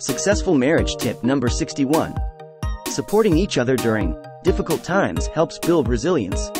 Successful marriage tip number 61. Supporting each other during difficult times helps build resilience.